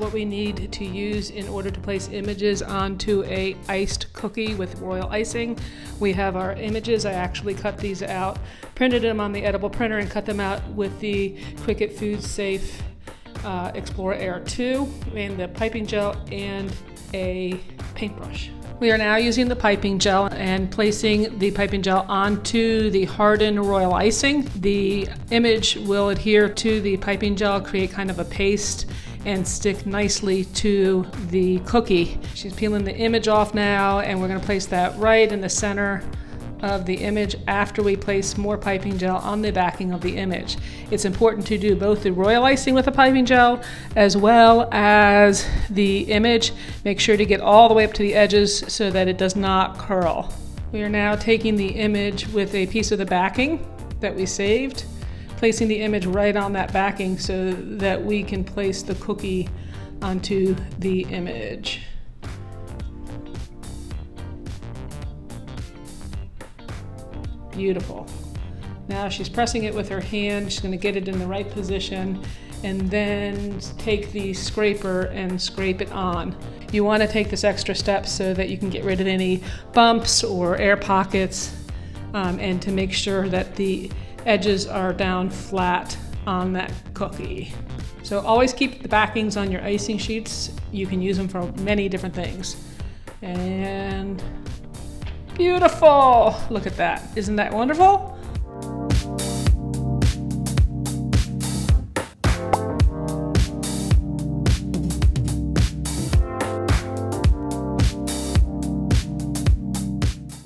what we need to use in order to place images onto a iced cookie with royal icing. We have our images. I actually cut these out, printed them on the edible printer, and cut them out with the Cricut Food Safe Explorer Air 2, and the piping gel and a paintbrush. We are now using the piping gel and placing the piping gel onto the hardened royal icing. The image will adhere to the piping gel, create kind of a paste, and stick nicely to the cookie. She's peeling the image off now, and we're going to place that right in the center of the image after we place more piping gel on the backing of the image. It's important to do both the royal icing with the piping gel as well as the image. Make sure to get all the way up to the edges so that it does not curl. We are now taking the image with a piece of the backing that we saved, placing the image right on that backing so that we can place the cookie onto the image. Beautiful. Now she's pressing it with her hand. She's going to get it in the right position and then take the scraper and scrape it on. You want to take this extra step so that you can get rid of any bumps or air pockets and to make sure that the edges are down flat on that cookie. So always keep the backings on your icing sheets. You can use them for many different things. And beautiful! Look at that. Isn't that wonderful?